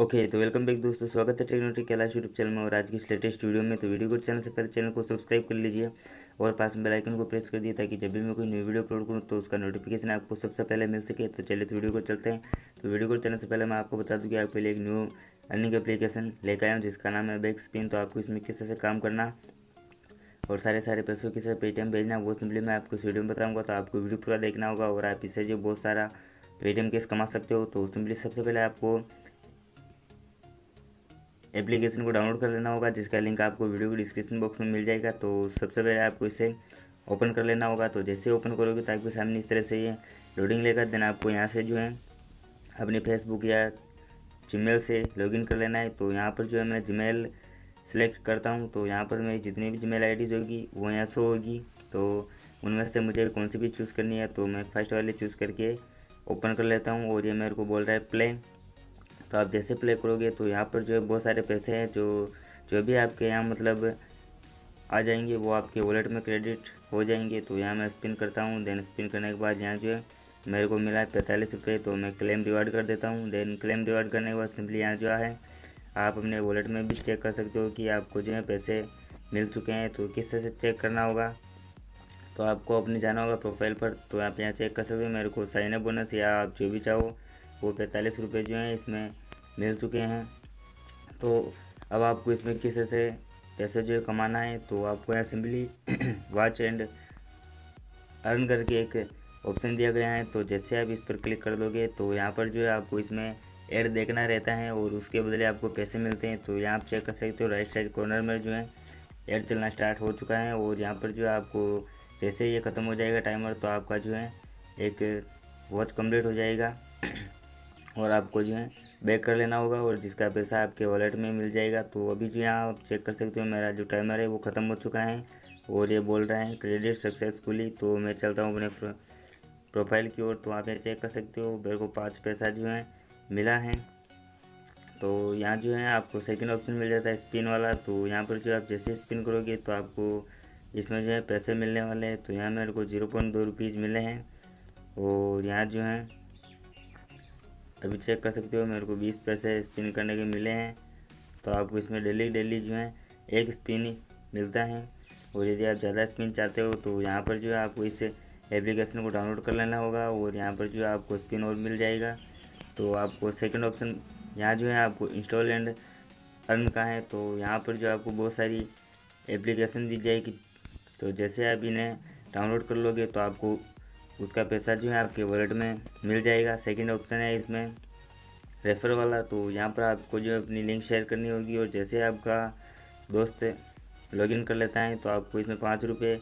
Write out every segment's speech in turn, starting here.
Okay, तो welcome back दोस्तों, स्वागत है टेक्नो143 कैलाश यूट्यूब चैनल में और आज की इस लेटेस्ट वीडियो में। तो वीडियो को चैनल से पहले चैनल को सब्सक्राइब कर लीजिए और पास में बेल आइकन को प्रेस कर दिए ताकि जब भी मैं कोई न्यू वीडियो अपलोड करूँ तो उसका नोटिफिकेशन आपको सबसे पहले मिल सके। तो चलिए तो वीडियो को चलते हैं। तो वीडियो को चैनल से पहले मैं आपको बता दूँ कि आपके लिए एक न्यू अर्निंग एप्लीकेशन लेकर आया हूँ जिसका नाम है बैक स्पिन। तो आपको इसमें किस तरह से काम करना और सारे पैसों किस तरह पेटीएम भेजना वो सिंपली मैं आपको इस वीडियो में बताऊँगा। तो आपको वीडियो पूरा देखना होगा और आप इससे जो बहुत सारा पेटीएम कैश कमा सकते हो। तो सिंपली सबसे पहले आपको एप्लीकेशन को डाउनलोड कर लेना होगा जिसका लिंक आपको वीडियो के डिस्क्रिप्शन बॉक्स में मिल जाएगा। तो सबसे पहले आपको इसे ओपन कर लेना होगा। तो जैसे ओपन करोगे तो आपके सामने इस तरह से ये लोडिंग लेगा। देन आपको यहाँ से जो है अपने फेसबुक या जीमेल से लॉगिन कर लेना है। तो यहाँ पर जो है मैं जीमेल सेलेक्ट करता हूँ। तो यहाँ पर मेरी जितनी भी जीमेल आईडीज़ होगी वो यहाँ शो होगी। तो उनमें से मुझे कौन सी भी चूज़ करनी है तो मैं फर्स्ट वाले चूज़ करके ओपन कर लेता हूँ और ये मेरे को बोल रहा है प्ले। तो आप जैसे प्ले करोगे तो यहाँ पर जो है बहुत सारे पैसे हैं जो भी आपके यहाँ मतलब आ जाएंगे वो आपके वॉलेट में क्रेडिट हो जाएंगे। तो यहाँ मैं स्पिन करता हूँ। देन स्पिन करने के बाद यहाँ जो है मेरे को मिला है 45 रुपये। तो मैं क्लेम रिवार्ड कर देता हूँ। देन क्लेम रिवार्ड करने के बाद सिंपली यहाँ जो है आप अपने वॉलेट में भी चेक कर सकते हो कि आपको जो है पैसे मिल चुके हैं। तो किस तरह से चेक करना होगा तो आपको अपने जाना होगा प्रोफाइल पर। तो आप यहाँ चेक कर सकते हो मेरे को साइनअप बोनस या आप जो भी चाहो वो 45 रुपये जो हैं इसमें मिल चुके हैं। तो अब आपको इसमें किस तरह से पैसे जो है कमाना है तो आपको यहाँ सिंपली वॉच एंड अर्न करके एक ऑप्शन दिया गया है। तो जैसे आप इस पर क्लिक कर दोगे तो यहाँ पर जो है आपको इसमें ऐड देखना रहता है और उसके बदले आपको पैसे मिलते हैं। तो यहाँ आप चेक कर सकते हो राइट साइड कॉर्नर में जो है ऐड चलना स्टार्ट हो चुका है और यहाँ पर जो है आपको जैसे ये ख़त्म हो जाएगा टाइमर तो आपका जो है एक वॉच कम्प्लीट हो जाएगा और आपको जो है बैक कर लेना होगा और जिसका पैसा आपके वॉलेट में मिल जाएगा। तो अभी जो यहाँ आप चेक कर सकते हो मेरा जो टाइमर है वो ख़त्म हो चुका है और ये बोल रहे हैं क्रेडिट सक्सेसफुली। तो मैं चलता हूँ अपने प्रोफाइल की ओर। तो आप ये चेक कर सकते हो मेरे को 5 पैसा जो है मिला है। तो यहाँ जो है आपको सेकंड ऑप्शन मिल जाता है स्पिन वाला। तो यहाँ पर जो आप जैसे स्पिन करोगे तो आपको इसमें जो है पैसे मिलने वाले हैं। तो यहाँ मेरे को 0.2 रुपीज़ मिले हैं और यहाँ जो है अभी चेक कर सकते हो मेरे को 20 पैसे स्पिन करने के मिले हैं। तो आपको इसमें डेली जो है एक स्पिन मिलता है और यदि आप ज़्यादा स्पिन चाहते हो तो यहाँ पर जो है आपको इस एप्लीकेशन को डाउनलोड कर लेना होगा और यहाँ पर जो है आपको स्पिन और मिल जाएगा। तो आपको सेकंड ऑप्शन यहाँ जो है आपको इंस्टॉल एंड अर्न का है। तो यहाँ पर जो आपको बहुत सारी एप्लीकेशन दी जाएगी। तो जैसे आप इन्हें डाउनलोड कर लोगे तो आपको उसका पैसा जो है आपके वॉलेट में मिल जाएगा। सेकंड ऑप्शन है इसमें रेफर वाला। तो यहाँ पर आपको जो अपनी लिंक शेयर करनी होगी और जैसे आपका दोस्त लॉगिन कर लेता है तो आपको इसमें 5 रुपये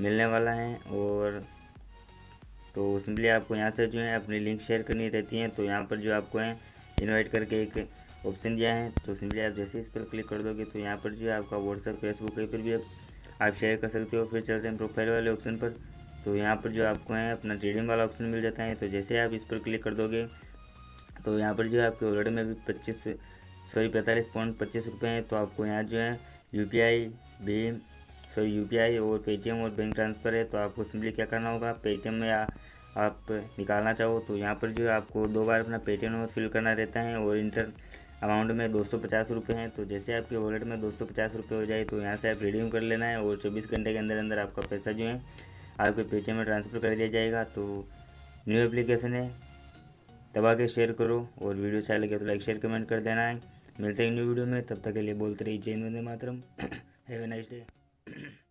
मिलने वाला है। और तो सिंपली आपको यहाँ से जो है अपनी लिंक शेयर करनी रहती है। तो यहाँ पर जो आपको है इन्वाइट करके एक ऑप्शन दिया है। तो सिंपली आप जैसे इस पर क्लिक कर दोगे तो यहाँ पर जो है आपका व्हाट्सएप फेसबुक कहीं पर भी आप शेयर कर सकते हो। फिर चलते हैं प्रोफाइल वाले ऑप्शन पर। तो यहाँ पर जो आपको है अपना ट्रेडिंग वाला ऑप्शन मिल जाता है। तो जैसे आप इस पर क्लिक कर दोगे तो यहाँ पर जो है आपके वॉलेट में भी 45.25 रुपये हैं। तो आपको यहाँ जो है यूपीआई और पेटीएम और बैंक ट्रांसफ़र है। तो आपको सिंपली क्या करना होगा पेटीएम में आप निकालना चाहो तो यहाँ पर जो है आपको 2 बार अपना पेटीएम नंबर फिल करना रहता है और इंटर अमाउंट में 250 रुपये हैं। तो जैसे आपके वॉलेट में 250 रुपये हो जाए तो यहाँ से आप रिडीम कर लेना है और 24 घंटे के अंदर अंदर आपका पैसा जो है आपके पेटीएम में ट्रांसफ़र कर दिया जाएगा। तो न्यू एप्लीकेशन है, दबा के शेयर करो और वीडियो अच्छा लगे तो लाइक शेयर कमेंट कर देना है। मिलते हैं न्यू वीडियो में, तब तक के लिए बोलते रहिए जय हिंद वंदे मातरम। Have a nice day.